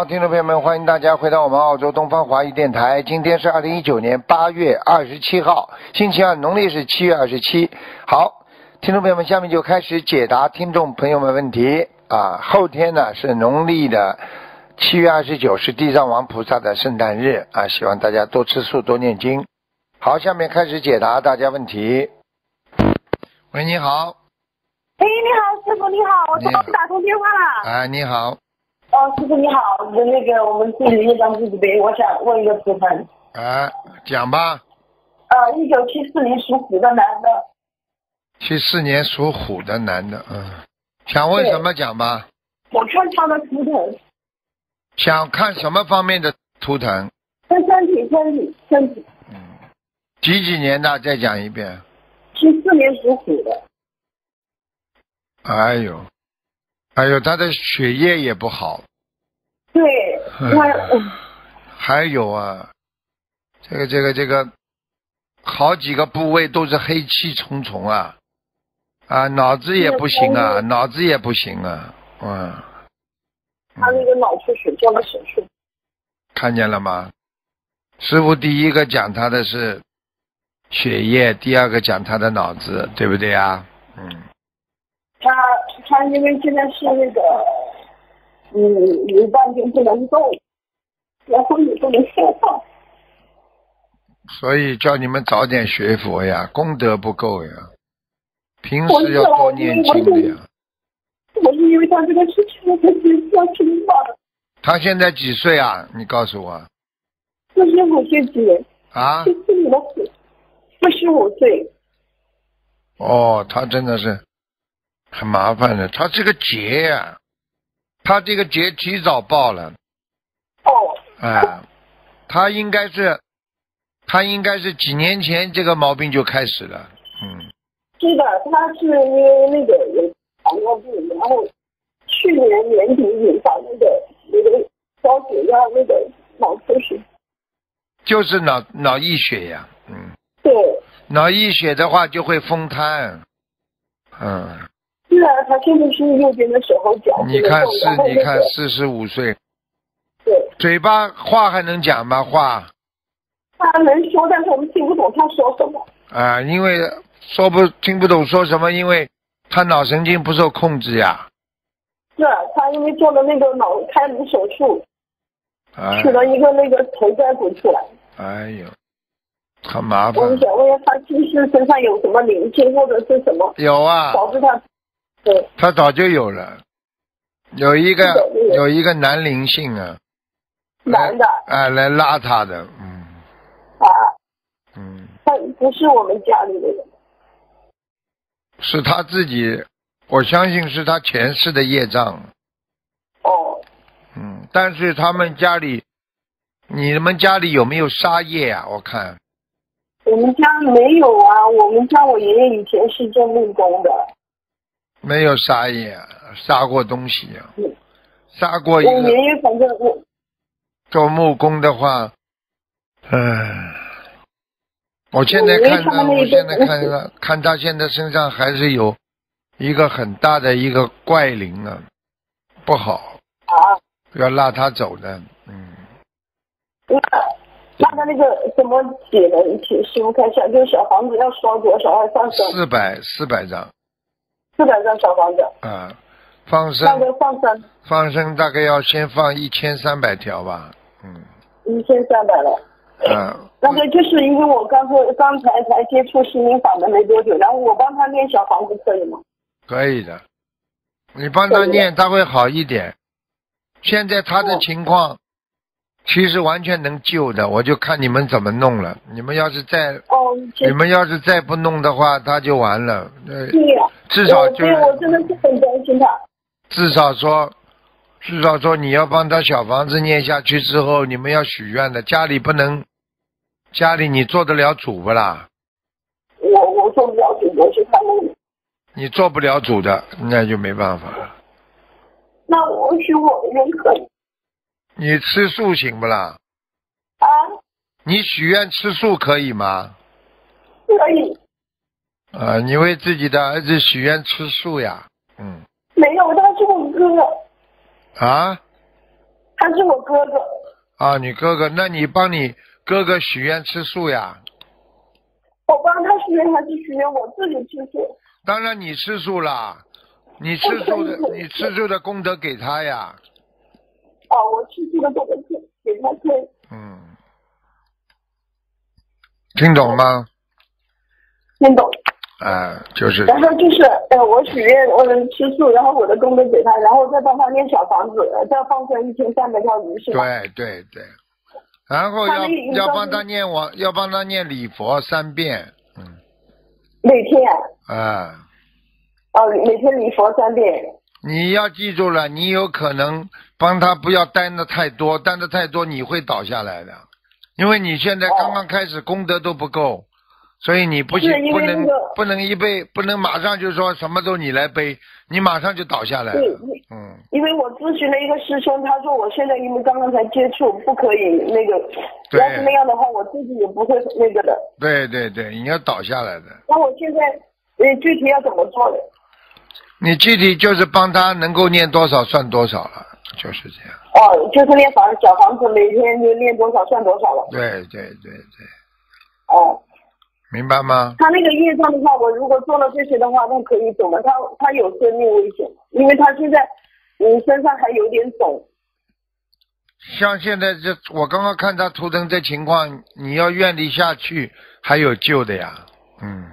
好，听众朋友们，欢迎大家回到我们澳洲东方华语电台。今天是2019年8月27号，星期二，农历是7月27。好，听众朋友们，下面就开始解答听众朋友们问题啊。后天呢是农历的7月29，是地藏王菩萨的圣诞日啊，希望大家多吃素，多念经。好，下面开始解答大家问题。喂，你好。哎，你好，师傅你好，我终于打通电话了。啊，你好。哦，师傅你好，那个我们是业障自己背，我想问一个师傅。啊，讲吧。1974年属虎的男的。74年属虎的男的，嗯，想问什么讲吧。我看他的图腾。想看什么方面的图腾？身体。嗯，几年的？再讲一遍。74年属虎的。哎呦。还有他的血液也不好，对，还有啊，这个好几个部位都是黑气重重啊，啊，脑子也不行啊，嗯，他那个脑出血做了手术，看见了吗？师傅第一个讲他的是血液，第二个讲他的脑子，对不对啊？嗯。他因为现在是那个，一半就不能动，然后也不能消化，所以叫你们早点学佛呀，功德不够呀，平时要多念经的呀。我是因为他这个事情，我才要听话的。他现在几岁啊？你告诉我。45岁。啊？45岁。哦，他真的是。很麻烦的，他这个结呀、啊，他这个结提早报了。哦。啊，他应该是几年前这个毛病就开始了。嗯。是的，他是因为那个有糖尿病，然后去年年底引发那个高血压，那个脑出血。就是脑溢血呀、啊，嗯。对。脑溢血的话就会风瘫，嗯。是啊，他现在是右边的手和脚。你看，45岁，对，嘴巴话还能讲吗？话，他能说，但是我们听不懂他说什么。啊，因为听不懂说什么，因为他脑神经不受控制呀。是啊，他因为做了那个脑开颅手术，取了一个那个头盖骨出来。哎呦。很麻烦。我想问一下，他是不是身上有什么灵性或者是什么？有啊。导致他。对。他早就有了，有一个男灵性啊。男的。哎，来拉他的，嗯。啊。嗯。他不是我们家里的人。是他自己，我相信是他前世的业障。哦。嗯，但是他们家里，你们家里有没有杀业啊？我看。我们家没有啊，我们家我爷爷以前是做木工的。没有杀业，杀过东西啊，杀过一个。我爷爷反正我做木工的话，我现在看他现在身上还是有一个很大的一个怪灵啊，不好啊，要拉他走的，嗯。那那个怎么解呢？师傅看一下，就是小房子要烧多少？放生。400张。400张小房子。啊，放生。放生大概要先放1300条吧，嗯。1300了。啊。那个就是因为我刚才接触心灵法门没多久，然后我帮他念小房子可以吗？可以的，你帮他念他会好一点。现在他的情况。其实完全能救的，我就看你们怎么弄了。你们要是再不弄的话，他就完了。至少就我真的是很担心他。至少说你要帮他小房子念下去之后，你们要许愿的。家里你做得了主不啦？我做不了主，我是他们。你做不了主的，那就没办法了。那我许我的人可以。你吃素行不啦？啊？你许愿吃素可以吗？可以。啊，你为自己的儿子许愿吃素呀？嗯。没有，他是我哥。啊？他是我哥哥。啊，你哥哥，那你帮你哥哥许愿吃素呀？我帮他许愿还是许愿我自己吃素？当然你吃素啦，你吃素的功德给他呀。哦，我吃素的功德给他推。嗯。听懂吗？听懂。啊，就是。然后就是，我许愿我能吃素，然后我的功德给他，然后再帮他念小房子，再放生1300条鱼，是吧？对对对。然后要帮他念我，要帮他念礼佛3遍，嗯。每天。啊。哦，每天礼佛3遍。你要记住了，你有可能帮他不要担的太多，担的太多你会倒下来的，因为你现在刚刚开始，功德都不够。所以你不能马上就说什么都你来背，你马上就倒下来了。嗯，因为我咨询了一个师兄，他说我现在因为刚刚才接触，不可以那个，要是那样的话，我自己也不会那个的。对对对，你要倒下来的。那我现在，具体要怎么做呢？你具体就是帮他能够念多少算多少了，就是这样。哦，就是念小房子，每天就念多少算多少了。对对对对。哦。明白吗？他那个业障的话，我如果做了这些的话，那可以走了。他有生命危险，因为他现在身上还有点肿。像现在这，我刚刚看他图腾这情况，你要愿力下去还有救的呀。嗯。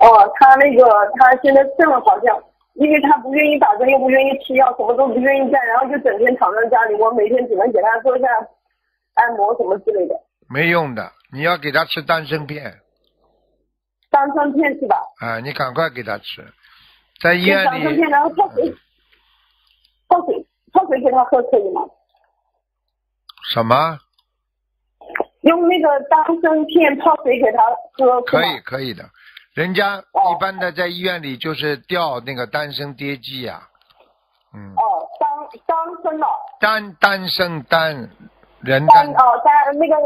哦，他现在肾好像，因为他不愿意打针，又不愿意吃药，什么都不愿意干，然后就整天躺在家里。我每天只能给他做一下按摩什么之类的。没用的，你要给他吃丹参片。丹参片是吧？啊，你赶快给他吃，在医院里。丹参片，然后泡水给他喝可以吗？什么？用那个丹参片泡水给他喝。可以的，人家一般的在医院里就是吊那个丹参跌剂呀。嗯。哦，丹参了。丹参人丹。哦，丹那个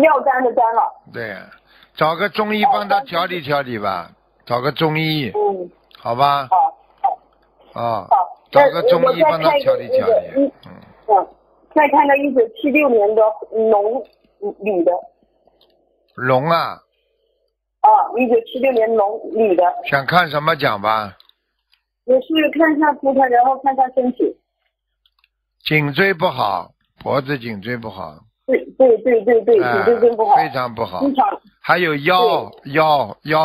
尿丹的丹了。对呀。找个中医帮他调理调理吧，找个中医，嗯，好吧，好，找个中医帮他调理调理，嗯，再看到1976年的龙女的，龙啊，啊，1976年龙女的，想看什么讲吧？我是看一下图腾，然后看一下身体，颈椎不好，脖子颈椎不好。对，颈椎真不好，非常不好，经常还有腰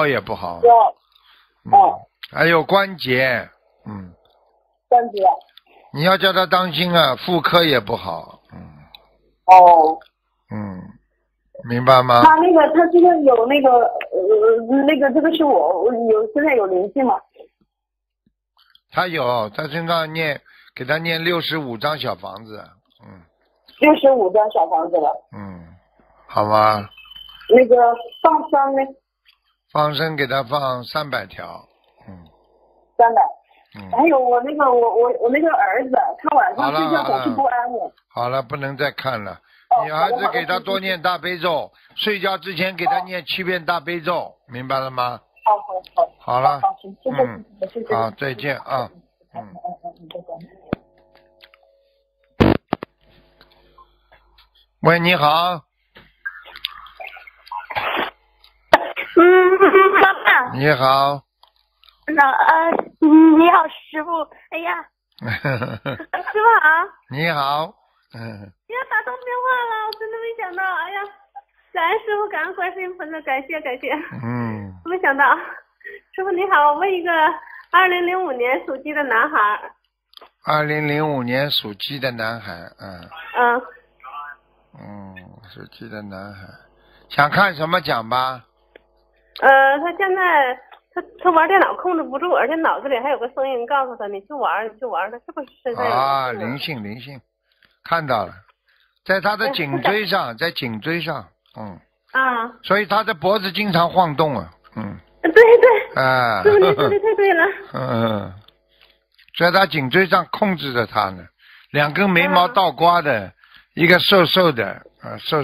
也不好，哦，还有关节，嗯，关节，你要叫他当心啊，妇科也不好，嗯，哦，嗯，明白吗？他现在有这个是我有身上有灵性吗？他有，他身上给他念65张小房子，嗯。65张小房子了。嗯，好吧。那个放生呢？放生给他放300条。嗯。300。嗯。还有我我那个儿子，他晚上睡觉总是不安稳。好了，不能再看了。哦、你儿子给他多念大悲咒，睡觉之前给他念7遍大悲咒，明白了吗？好。好了。嗯。好，再见啊。嗯。喂，你好。爸爸。你好。你好，师傅。哎呀。师傅好。你好。你要打通电话了，我真的没想到。哎呀，感恩师傅，感恩观世音菩萨，感谢感谢。嗯。没想到，师傅你好，我问一个2005年属鸡的男孩。2005年属鸡的男孩，嗯。嗯。嗯，手机的男孩想看什么讲吧？他现在他玩电脑控制不住，而且脑子里还有个声音告诉他：“你去玩。”他是不是身上？啊，灵性，看到了，在他的颈椎上，在颈椎上，嗯。啊。所以他的脖子经常晃动啊，嗯。对。啊。对对，太对了。嗯，在他颈椎上控制着他呢，2根眉毛倒刮的。一个瘦瘦的人，嗯，师傅，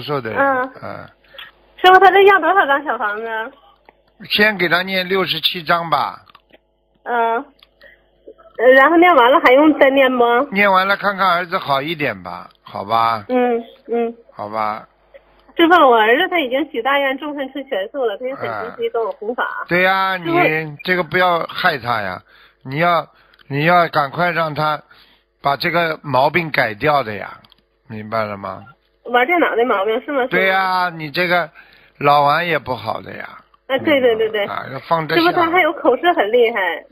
他这要多少张小房子？先给他念67张吧。嗯，然后念完了还用再念吗？念完了看看儿子好一点吧，好吧？好吧。师傅，我儿子他已经许大愿终身吃全素了，他也很积极跟我弘法。对呀，你这个不要害他呀，你要赶快让他把这个毛病改掉的呀，明白了吗？玩电脑的毛病是吗？对呀，你这个老玩也不好的呀。啊，对对对对。啊，放这。师傅，他还有口吃很厉害。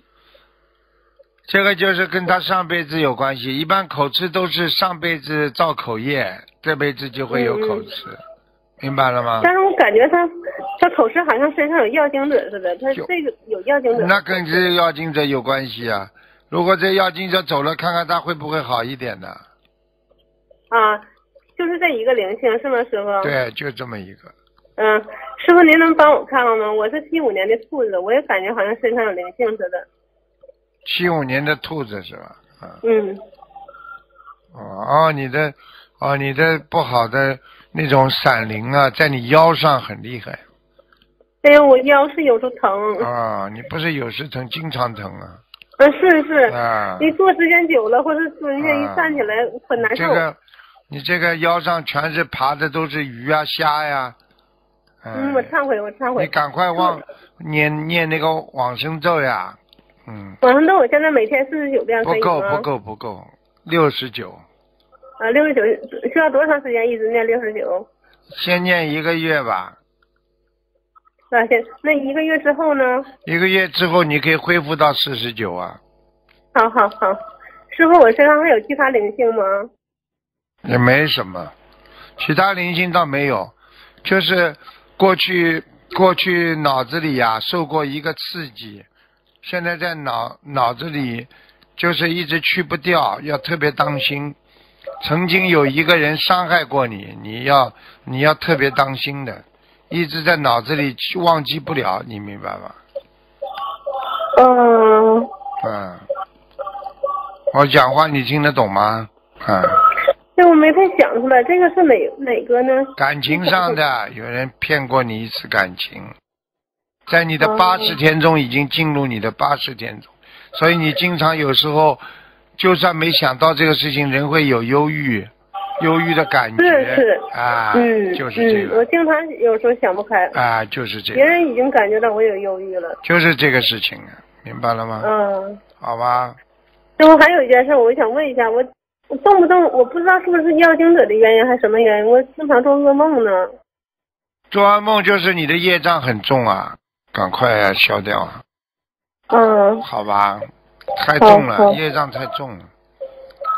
这个就是跟他上辈子有关系，一般口吃都是上辈子造口业，这辈子就会有口吃，明白了吗？但是我感觉他口吃好像身上有药精者似的，他这个有药精者。那跟这药精者有关系啊！如果这药精者走了，看看他会不会好一点呢？啊，就是这一个灵性是吗，师傅？对，就这么一个。嗯，师傅您能帮我看看吗？我是75年的兔子，我也感觉好像身上有灵性似的。75年的兔子是吧？啊、嗯。哦，你的不好的那种闪灵啊，在你腰上很厉害。哎呀，我腰是有时候疼。啊、哦，你不是有时疼，经常疼啊。啊，是。啊。你坐时间久了，或者蹲下一站起来，很难受。你这个腰上全是爬的都是鱼啊、虾呀、啊。嗯，我忏悔，我忏悔。你赶快念那个往生咒呀。嗯，往生咒我现在每天49遍可以吗？不够，69。啊，69需要多长时间一直念69？先念1个月吧。那行，那1个月之后呢？1个月之后你可以恢复到49啊。好，师傅，我身上还有其他灵性吗？也没什么，其他灵性倒没有，就是过去脑子里呀、受过一个刺激。现在在脑子里，就是一直去不掉，要特别当心。曾经有一个人伤害过你，你要特别当心的，一直在脑子里忘记不了，你明白吗？嗯。嗯。我讲话你听得懂吗？嗯。这我没太想出来，这个是哪个呢？感情上的，有人骗过你一次感情。在你的80天中已经进入你的80天中，所以你经常有时候就算没想到这个事情，人会有忧郁的感觉。是啊，就是这个。我经常有时候想不开。啊，就是这个。别人已经感觉到我有忧郁了。就是这个事情啊，明白了吗？嗯。好吧。最后还有一件事，我想问一下，我动不动我不知道是不是药精者的原因还是什么原因，我经常做噩梦呢。做噩梦就是你的业障很重啊。赶快消掉啊！嗯，好吧，太重了，业障太重了。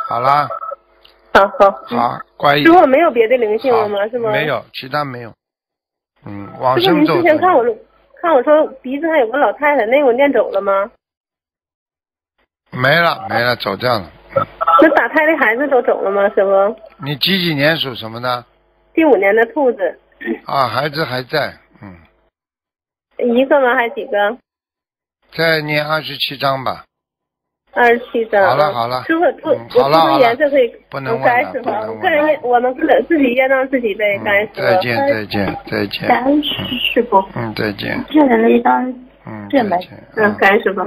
好啦，好，乖一点。如果没有别的灵性了吗？是吗？没有，其他没有。嗯，往生咒。之前看我说鼻子上有个老太太，那个我念走了吗？没了，走掉了。那打胎的孩子都走了吗？师傅？你几年属什么呢？75年的兔子。啊，孩子还在。一个吗？还几个？再念27章吧。27章。好了。师傅，我颜色可以不能改什么？我们自己验证自己呗，改什么？再见。感恩师傅。嗯，再见。这人一张。嗯，再见。嗯，改什么？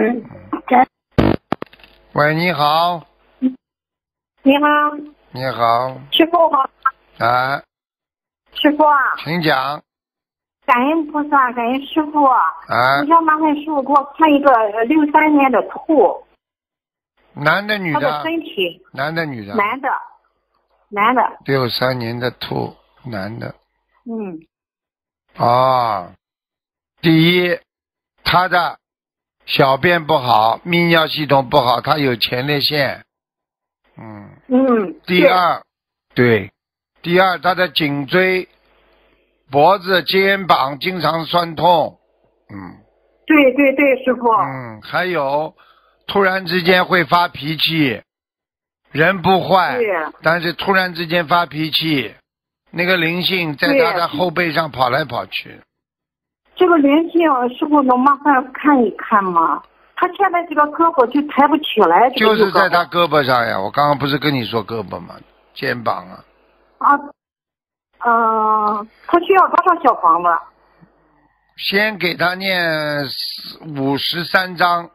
喂，你好。你好。师傅好。啊。师傅啊。请讲。感恩菩萨，感恩师傅。啊！你想麻烦师傅给我看一个63年的兔。男的女的？他的身体。男的女的？男的。63年的兔，男的。嗯。啊，第一，他的小便不好，泌尿系统不好，他有前列腺。嗯。嗯。第二，他的颈椎。脖子、肩膀经常酸痛，对，师傅。嗯，还有，突然之间会发脾气，人不坏，但是突然之间发脾气，那个灵性在他的后背上跑来跑去。这个灵性，师傅能麻烦看一看吗？他现在这个胳膊就抬不起来。就是在他胳膊上呀！我刚刚不是跟你说胳膊吗？肩膀啊。啊。他需要多少小房子？先给他念53章。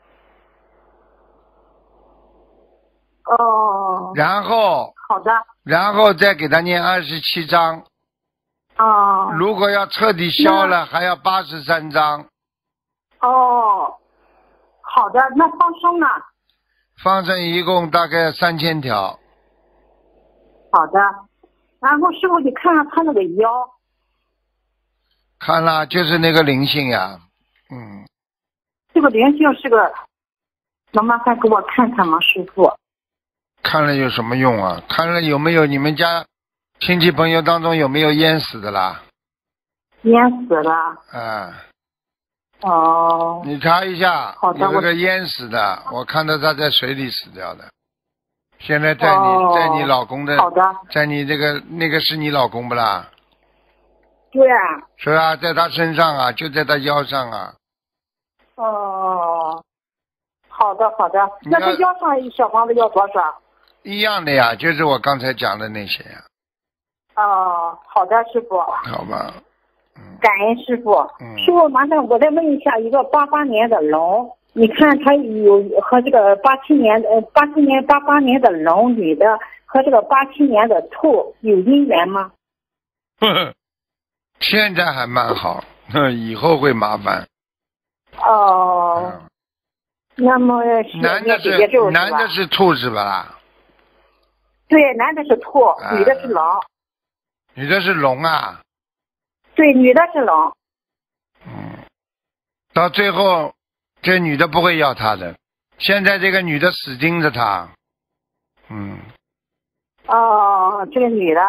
哦。然后。好的。然后再给他念27章。哦。如果要彻底消了，还要83章。哦。好的，那放生呢？放生一共大概3000条。好的，然后师傅你看看他那个腰。看了，就是那个灵性呀，嗯。这个灵性是个，能麻烦给我看看吗，师傅？看了有什么用啊？看了有没有你们家亲戚朋友当中有没有淹死的啦？淹死了。嗯。哦，你查一下，有个淹死的，我看到他在水里死掉的。现在在你，哦、在你老公的，好的，在你这个那个是你老公不啦？对啊。是啊，在他身上啊，就在他腰上啊。哦，好的好的，那他腰上小房子要多少？一样的呀，就是我刚才讲的那些呀。哦，好的，师傅。好吧。感恩师傅，师傅，麻烦我再问一下，一个88年的龙，你看他有和这个88年的龙女的和这个87年的兔有姻缘吗？现在还蛮好，以后会麻烦。哦，那么男的是兔是吧？对，男的是兔，女的是龙。女的是龙啊。对，女的是龙。嗯，到最后，这女的不会要他的。现在这个女的死盯着他。嗯。哦，这个女的。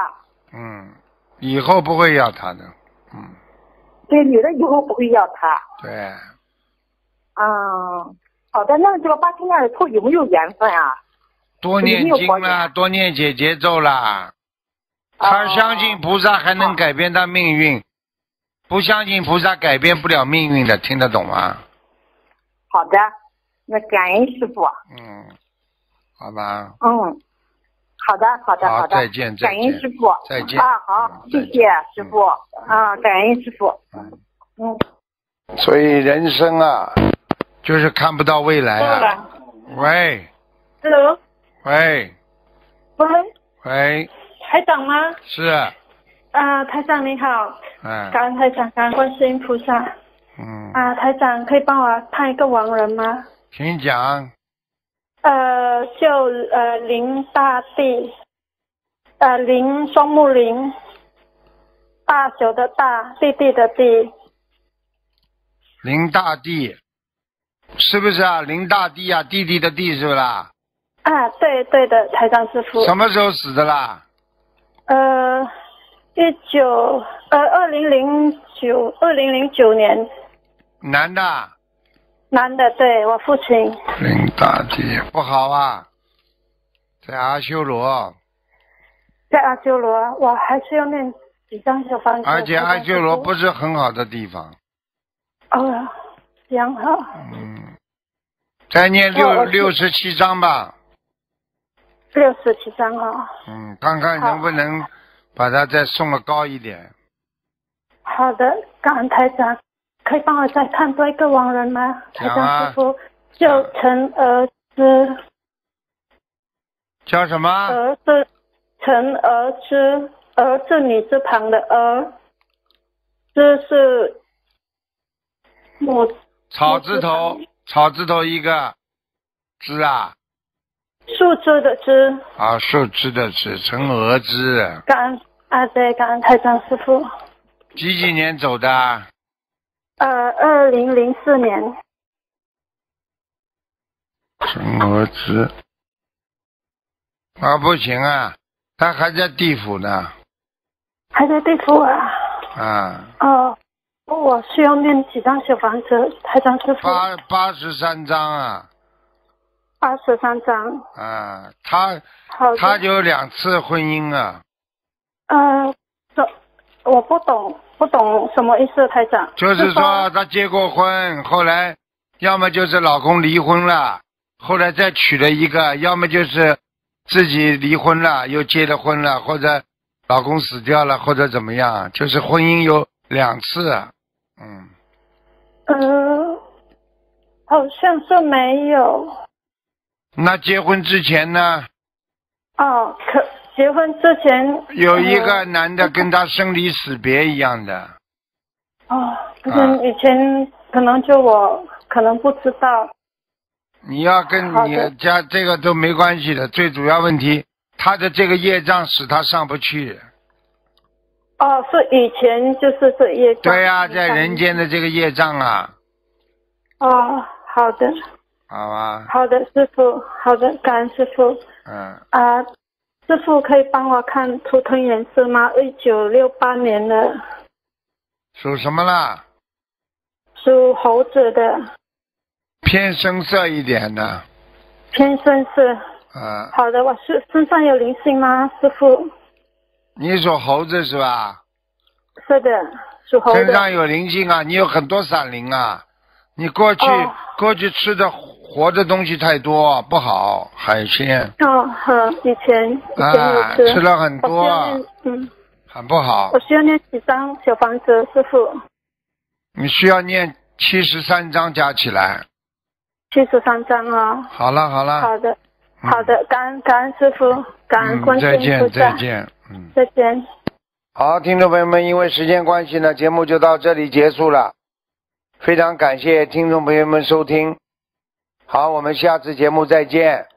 嗯，以后不会要他的。嗯。对，女的以后不会要他。对。嗯，好的，那这个87年的兔有没有缘分啊？多念经啦，多念解结咒啦。他相信菩萨还能改变他命运。不相信菩萨改变不了命运的，听得懂吗？好的，那感恩师傅。嗯，好吧。嗯，好的，好的，好的。再见，感恩师傅。再见。啊，好，谢谢师傅。啊，感恩师傅。嗯。所以人生啊，就是看不到未来啊。喂。Hello。喂。喂。喂。台长吗？是。啊，台长你好。嗯。感恩台长，感恩观世音菩萨。嗯。啊，台长可以帮我看一个亡人吗？请你讲。就林大地，林双木林，大小的大，弟弟的弟。林大地，是不是啊？林大地啊，弟弟的弟是不是啦？啊，对对的，台长师傅。什么时候死的啦？2009年。男的。男的，对我父亲。林大姐不好啊，在阿修罗。在阿修罗，我还是要念几张小房子。而且阿修罗不是很好的地方。哦，然后。嗯，再念67章吧。67章啊。嗯，看看能不能把它再送的高一点。好的，感恩台长，可以帮我再看多一个亡人吗？台长师傅，叫陈儿之。叫什么？儿是陈儿之，儿是女字旁的儿，之是母。草字头，草字头一个之啊。树枝的枝啊，树枝的枝，陈娥枝。感恩啊，对，感恩台长师傅。几年走的？2004年。陈娥枝啊，不行啊，他还在地府呢。还在地府啊？啊。哦，我需要念几张小房子，台长师傅？83章啊。83章。啊，他有2次婚姻啊。我不懂什么意思，台长。就是说他结过婚，后来要么就是老公离婚了，后来再娶了一个；要么就是自己离婚了又结了婚了，或者老公死掉了，或者怎么样，就是婚姻有2次。嗯。好像是没有。那结婚之前呢？哦，结婚之前有一个男的跟他生离死别一样的。哦，可能以前可能就我可能不知道。你要跟你家这个都没关系的，最主要问题，他的这个业障使他上不去。哦，是以前就是这业障。对啊，在人间的这个业障啊。哦，好的。好啊。好的，师父，好的，感恩师父。嗯。啊，师父可以帮我看图腾颜色吗？1968年的。属什么啦？属猴子的。偏深色一点的。偏深色。啊。好的，我身上有灵性吗，师父？你属猴子是吧？是的，属猴子。身上有灵性啊，你有很多闪灵啊。你过去吃的活的东西太多，不好，海鲜。哦，好，以前吃了很多，很不好。我需要念几张小房子，师傅？你需要念73张加起来。73张啊。好了好了。好的，好的，感恩师傅，感恩观世音菩萨。再见再见，嗯，再见。好，听众朋友们，因为时间关系呢，节目就到这里结束了。非常感谢听众朋友们收听，好，我们下次节目再见。